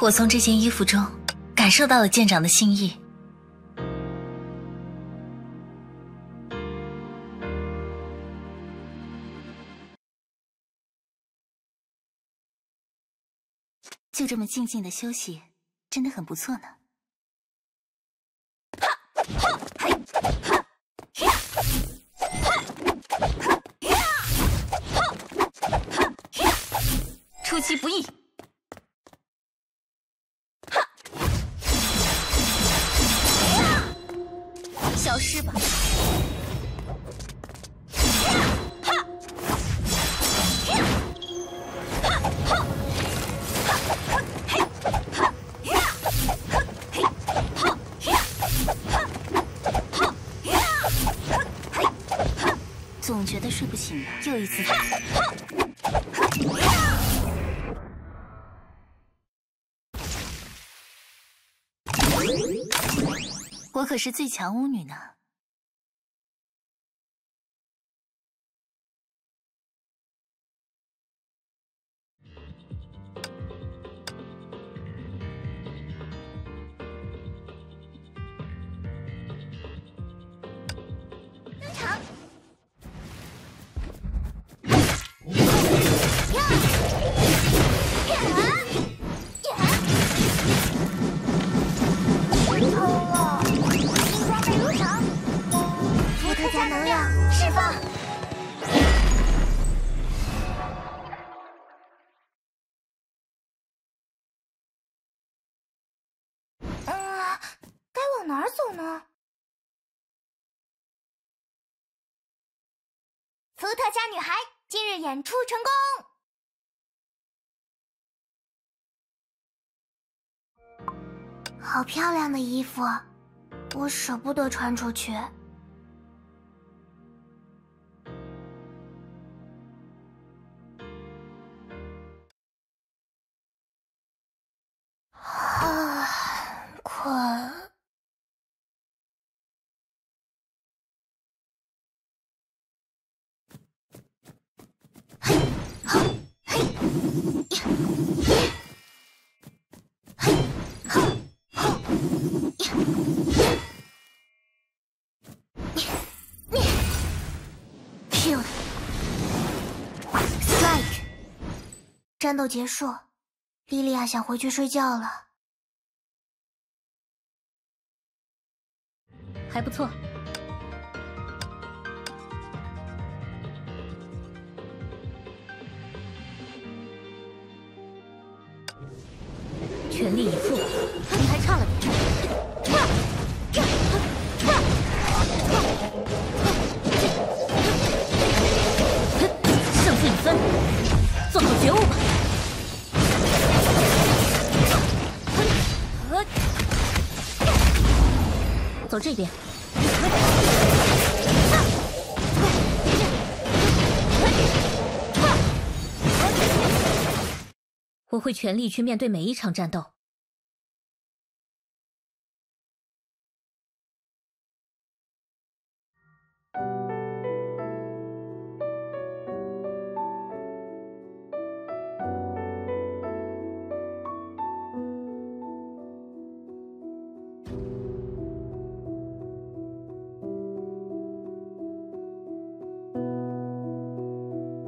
我从这件衣服中感受到了舰长的心意。就这么静静的休息，真的很不错呢。 出其不意，消失吧！总觉得睡不醒了，又一次。 我可是最强巫女呢！登场！释放！该往哪儿走呢？伏特加女孩今日演出成功。 好漂亮的衣服，我舍不得穿出去。 啊，困。嘿，好，嘿，呀，嘿，好，好，呀，你 ，kill， strike， 战斗结束，莉莉亚想回去睡觉了。 还不错。全力以赴，你还差了点。胜负已分，做好觉悟吧。走这边。 我会全力去面对每一场战斗。